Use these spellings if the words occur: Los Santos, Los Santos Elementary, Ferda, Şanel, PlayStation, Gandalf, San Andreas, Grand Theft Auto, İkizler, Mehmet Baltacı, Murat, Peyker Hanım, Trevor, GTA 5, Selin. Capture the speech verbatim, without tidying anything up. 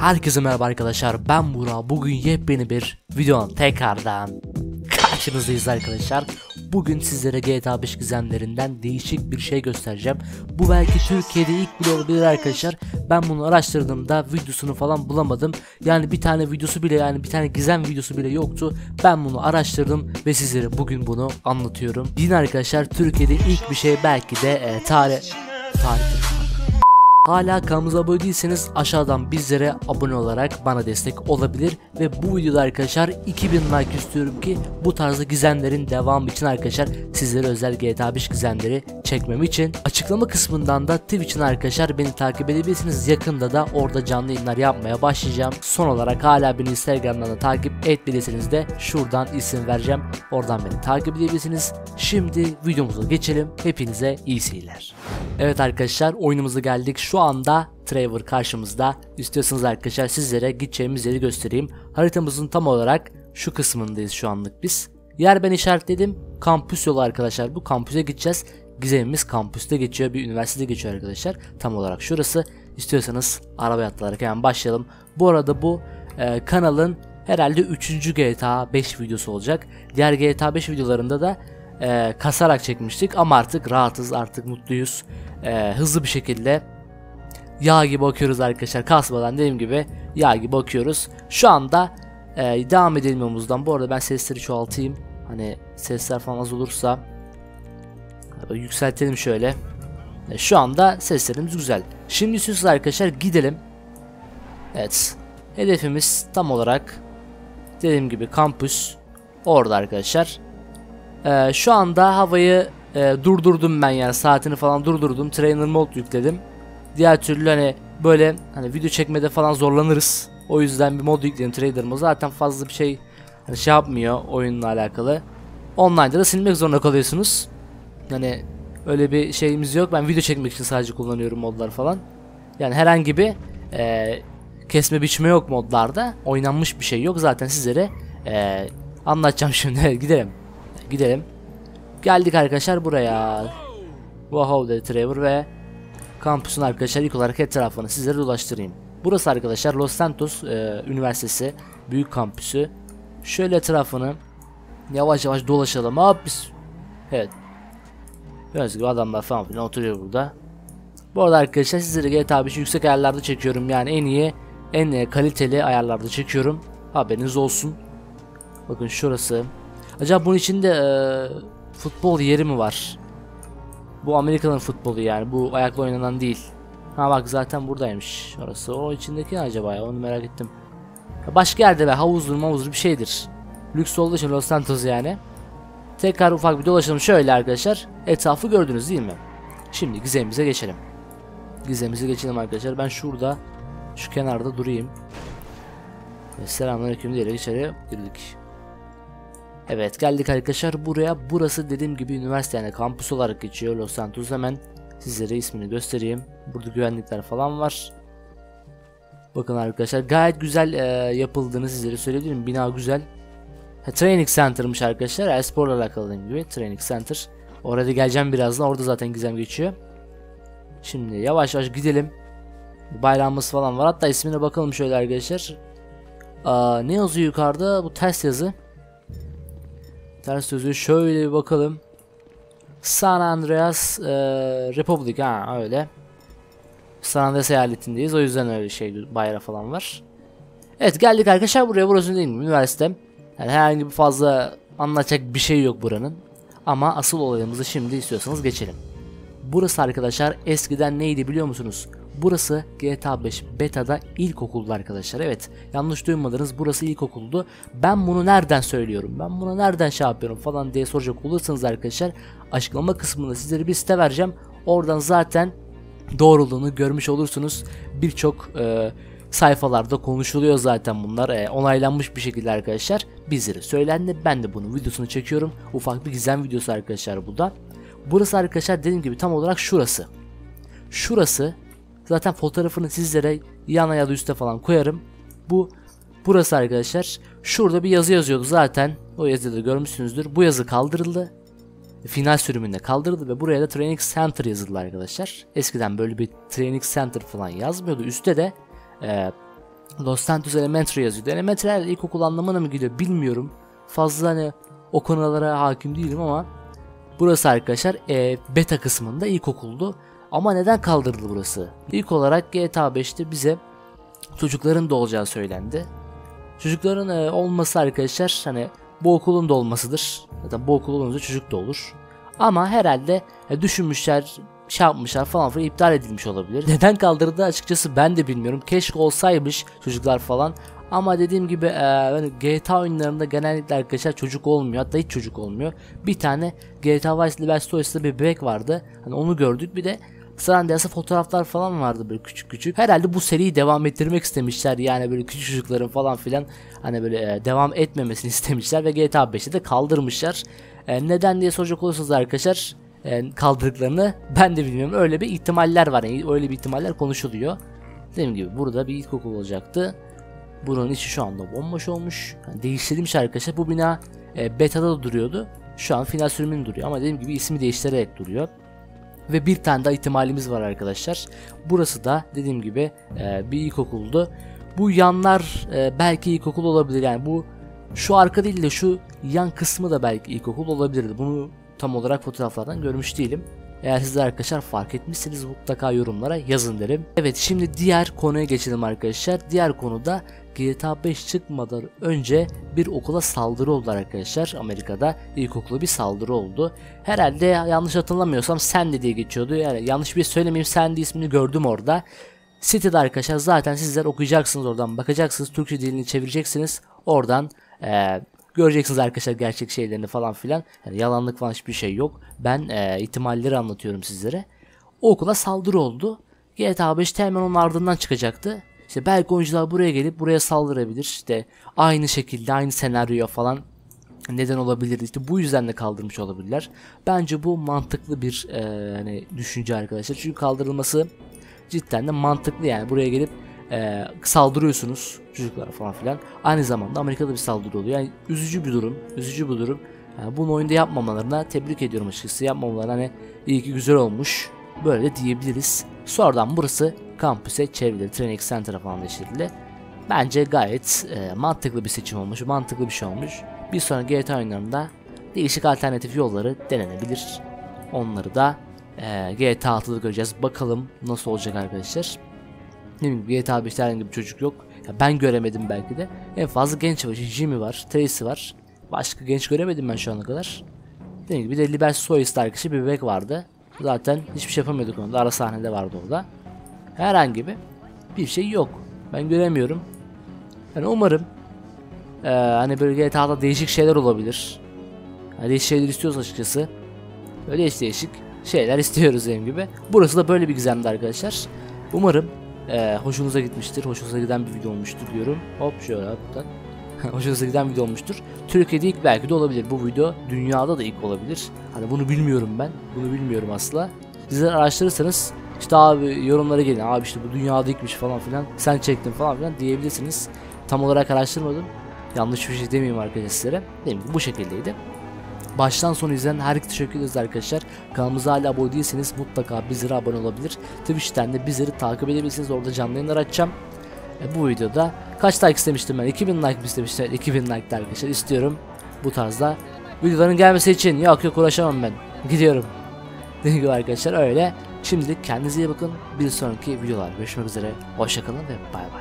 Herkese merhaba arkadaşlar, ben Burak. Bugün yepyeni bir videonun tekrardan karşınızdayız arkadaşlar. Bugün sizlere G T A beş gizemlerinden değişik bir şey göstereceğim. Bu belki Türkiye'de ilk bile olabilir arkadaşlar. Ben bunu araştırdığımda videosunu falan bulamadım. Yani bir tane videosu bile yani bir tane gizem videosu bile yoktu. Ben bunu araştırdım ve sizlere bugün bunu anlatıyorum. Yine arkadaşlar Türkiye'de ilk bir şey belki de e, tarih... tarih... Hala kanalımıza abone değilseniz aşağıdan bizlere abone olarak bana destek olabilir ve bu videoda arkadaşlar iki bin like istiyorum ki bu tarzda gizemlerin devamı için arkadaşlar sizlere özel G T A beş gizemleri çekmem için. Açıklama kısmından da Twitch'in arkadaşlar beni takip edebilirsiniz. Yakında da orada canlı yayınlar yapmaya başlayacağım. Son olarak hala beni Instagram'dan da takip etmediyseniz de şuradan isim vereceğim. Oradan beni takip edebilirsiniz. Şimdi videomuza geçelim. Hepinize iyi seyirler. Evet arkadaşlar oyunumuza geldik. Şu anda Trevor karşımızda. İstiyorsanız arkadaşlar sizlere gideceğimiz yeri göstereyim. Haritamızın tam olarak şu kısmındayız şu anlık biz. Yer ben işaretledim. Kampüs yolu arkadaşlar. Bu kampüse gideceğiz. Gizemimiz kampüste geçiyor. Bir üniversitede geçiyor arkadaşlar. Tam olarak şurası. İstiyorsanız arabaya atlayarak hemen başlayalım. Bu arada bu e, kanalın herhalde üçüncü G T A beş videosu olacak. Diğer G T A beş videolarında da e, kasarak çekmiştik. Ama artık rahatız. Artık mutluyuz. E, hızlı bir şekilde yağ gibi bakıyoruz arkadaşlar. Kasmadan dediğim gibi yağ gibi bakıyoruz. Şu anda e, devam edelim yolumuzdan. Bu arada ben sesleri çoğaltayım. Hani sesler falan az olursa yükseltelim şöyle. E, şu anda seslerimiz güzel. Şimdi istiyorsanız arkadaşlar gidelim. Evet. Hedefimiz tam olarak dediğim gibi kampüs. Orada arkadaşlar. E, şu anda havayı e, durdurdum ben yani. Saatini falan durdurdum. Trainer mode yükledim. Diğer türlü hani böyle hani video çekmede falan zorlanırız. O yüzden bir mod yükledim trader'ıma. Zaten fazla bir şey hani şey yapmıyor oyunla alakalı. Online'da da silmek zorunda kalıyorsunuz. Yani öyle bir şeyimiz yok. Ben video çekmek için sadece kullanıyorum modlar falan. Yani herhangi bir e, kesme biçme yok modlarda. Oynanmış bir şey yok. Zaten sizlere e, anlatacağım şimdi. Gidelim. Gidelim. Geldik arkadaşlar buraya. Wow dedi Trevor ve kampüsün arkadaşlar ilk olarak etrafını sizlere dolaştırayım. Burası arkadaşlar Los Santos e, Üniversitesi büyük kampüsü. Şöyle etrafını yavaş yavaş dolaşalım. Hop biz. Evet. Gördüğünüz gibi adamlar falan filan oturuyor burada. Bu arada arkadaşlar sizlere G T A beşi yüksek ayarlarda çekiyorum. Yani en iyi, en kaliteli ayarlarda çekiyorum. Haberiniz olsun. Bakın şurası. Acaba bunun içinde e, futbol yeri mi var? Bu Amerika'nın futbolu yani. Bu ayakla oynanan değil. Ha bak zaten buradaymış orası. O içindeki ne acaba ya? Onu merak ettim. Başka yerde be. Havuzdur mavuzdur bir şeydir. Lüks olduğu için Los Santos yani. Tekrar ufak bir dolaşalım. Şöyle arkadaşlar. Etrafı gördünüz değil mi? Şimdi gizemimize geçelim. Gizemimize geçelim arkadaşlar. Ben şurada şu kenarda durayım. Selamünaleyküm diyerek içeri girdik. Evet geldik arkadaşlar buraya. Burası dediğim gibi üniversite yani kampüs olarak geçiyor Los Santos. Hemen sizlere ismini göstereyim. Burada güvenlikler falan var. Bakın arkadaşlar gayet güzel e, yapıldığını sizlere söyleyebilirim. Bina güzel. Ha, training center'mış arkadaşlar. Esporla alakalı dediğim gibi training center. Orada geleceğim birazdan. Orada zaten gizem geçiyor. Şimdi yavaş yavaş gidelim. Bayrağımız falan var. Hatta ismine bakalım şöyle arkadaşlar. Aa, ne yazıyor yukarıda? Bu ters yazı. Ters sözü şöyle bir bakalım. San Andreas e, Republic ha öyle. San Andreas eyaletindeyiz. O yüzden öyle şey bayrağı falan var. Evet geldik arkadaşlar buraya. Burası değil mi? Üniversite. Yani herhangi bir fazla anlatacak bir şey yok buranın. Ama asıl olayımızı şimdi istiyorsanız geçelim. Burası arkadaşlar eskiden neydi biliyor musunuz? Burası G T A beş beta'da ilkokuldu arkadaşlar. Evet yanlış duymadınız, burası ilkokuldu. Ben bunu nereden söylüyorum, ben bunu nereden şey yapıyorum falan diye soracak olursanız arkadaşlar açıklama kısmında sizlere bir site vereceğim. Oradan zaten doğruluğunu görmüş olursunuz. Birçok e, sayfalarda konuşuluyor zaten bunlar. E, onaylanmış bir şekilde arkadaşlar bizlere söylendi. Ben de bunun videosunu çekiyorum. Ufak bir gizem videosu arkadaşlar bu da. Burası arkadaşlar dediğim gibi tam olarak şurası. Şurası. Zaten fotoğrafını sizlere yana ya da üste falan koyarım. Bu burası arkadaşlar. Şurada bir yazı yazıyordu zaten. O yazıyı da görmüşsünüzdür. Bu yazı kaldırıldı. Final sürümünde kaldırıldı ve buraya da Training Center yazıldı arkadaşlar. Eskiden böyle bir Training Center falan yazmıyordu. Üste de e, Los Santos Elementary yazıyordu. Elementary herhalde ilkokul anlamına mı gidiyor bilmiyorum. Fazla hani o konulara hakim değilim ama burası arkadaşlar e, beta kısmında ilkokuldu. Ama neden kaldırıldı burası? İlk olarak G T A beş'te bize çocukların da olacağı söylendi. Çocukların e, olması arkadaşlar hani bu okulun da olmasıdır. Zaten bu okul olunca çocuk da olur. Ama herhalde e, düşünmüşler, şey yapmışlar falan filan, iptal edilmiş olabilir. Neden kaldırdı açıkçası ben de bilmiyorum. Keşke olsaymış çocuklar falan. Ama dediğim gibi e, G T A oyunlarında genellikle arkadaşlar çocuk olmuyor. Hatta hiç çocuk olmuyor. Bir tane G T A Vice Liberstoys'ta bir bebek vardı. Hani onu gördük. Bir de San Andreas'ta fotoğraflar falan vardı böyle küçük küçük. Herhalde bu seriyi devam ettirmek istemişler. Yani böyle küçük çocukların falan filan hani böyle e, devam etmemesini istemişler ve G T A beş'te de kaldırmışlar. E, neden diye soracak olursanız arkadaşlar e, kaldırdıklarını ben de bilmiyorum. Öyle bir ihtimaller var. Yani öyle bir ihtimaller konuşuluyor. Dediğim gibi burada bir ilkokul olacaktı. Buranın içi şu anda bomboş olmuş. Yani değiştirilmiş arkadaşlar. Bu bina e, beta'da da duruyordu. Şu an final sürümünde duruyor ama dediğim gibi ismi değiştirerek duruyor. Ve bir tane daha ihtimalimiz var arkadaşlar. Burası da dediğim gibi e, bir ilkokuldu. Bu yanlar e, belki ilkokul olabilir. Yani bu şu arka değil de şu yan kısmı da belki ilkokul olabilirdi. Bunu tam olarak fotoğraflardan görmüş değilim. Eğer siz de arkadaşlar fark etmişseniz mutlaka yorumlara yazın derim. Evet, şimdi diğer konuya geçelim arkadaşlar. Diğer konuda G T A beş çıkmadan önce bir okula saldırı oldu arkadaşlar. Amerika'da ilkokula bir saldırı oldu. Herhalde yanlış hatırlamıyorsam Sandy diye geçiyordu. Yani yanlış bir söylemeyeyim, Sandy ismini gördüm orada. Sitede arkadaşlar zaten sizler okuyacaksınız, oradan bakacaksınız. Türkçe dilini çevireceksiniz. Oradan eee göreceksiniz arkadaşlar gerçek şeylerini falan filan. Yani yalanlık falan hiçbir şey yok. Ben e, ihtimalleri anlatıyorum sizlere. O okula saldırı oldu. G T A beş'te hemen onun ardından çıkacaktı. İşte belki oyuncular buraya gelip buraya saldırabilir. İşte aynı şekilde aynı senaryoya falan neden olabilir. İşte bu yüzden de kaldırmış olabilirler. Bence bu mantıklı bir e, hani düşünce arkadaşlar. Çünkü kaldırılması cidden de mantıklı. Yani buraya gelip Ee, saldırıyorsunuz çocuklara falan filan. Aynı zamanda Amerika'da bir saldırı oluyor. Yani üzücü bir durum. Üzücü bir durum. Yani bunu oyunda yapmamalarına tebrik ediyorum açıkçası. Yapmamalarına hani iyi ki güzel olmuş. Böyle de diyebiliriz. Sonradan burası kampüse çevrildi. Training Center'a falan değiştirildi. Bence gayet e, mantıklı bir seçim olmuş. Mantıklı bir şey olmuş. Bir sonraki G T A oyunlarında değişik alternatif yolları denenebilir. Onları da e, G T A altı'da göreceğiz. Bakalım nasıl olacak arkadaşlar. G T A beş'te herhangi bir çocuk yok. Ya ben göremedim belki de. En fazla genç var. Jimmy var. Tracy var. Başka genç göremedim ben şu ana kadar. Dediğim gibi bir de Liberstoys'ta arkadaşı bir bebek vardı. Zaten hiçbir şey yapamıyorduk onda. Ara sahnede vardı orada. Herhangi bir bir şey yok. Ben göremiyorum. Yani umarım e, hani böyle G T A'da değişik şeyler olabilir. Yani değişik şeyler istiyoruz açıkçası. Böyle hiç değişik şeyler istiyoruz dediğim gibi. Burası da böyle bir gizemdi arkadaşlar. Umarım Ee, hoşunuza gitmiştir, hoşunuza giden bir video olmuştur diyorum. Hop şöyle hoptan. Hoşunuza giden video olmuştur. Türkiye'de ilk belki de olabilir bu video. Dünyada da ilk olabilir. Hani bunu bilmiyorum ben. Bunu bilmiyorum asla. Sizler araştırırsanız işte abi yorumlara gelin. Abi işte bu dünyada ilkmiş falan filan. Sen çektin falan filan diyebilirsiniz. Tam olarak araştırmadım. Yanlış bir şey demeyeyim arkadaşlar sizlere. Demeyeyim, bu şekildeydi. Baştan sona izleyen herkese teşekkür ederiz arkadaşlar. Kanalımıza hala abone değilseniz mutlaka bizlere abone olabilir. Twitch'ten de bizleri takip edebilirsiniz. Orada canlı yayınlar açacağım. E, bu videoda kaç like istemiştim ben? iki bin like mi istemiştim? iki bin like arkadaşlar istiyorum. Bu tarzda videoların gelmesi için yok yok uğraşamam ben. Gidiyorum. Dediğim gibi arkadaşlar öyle. Şimdilik kendinize iyi bakın. Bir sonraki videolar görüşmek üzere. Hoşçakalın ve bay bay.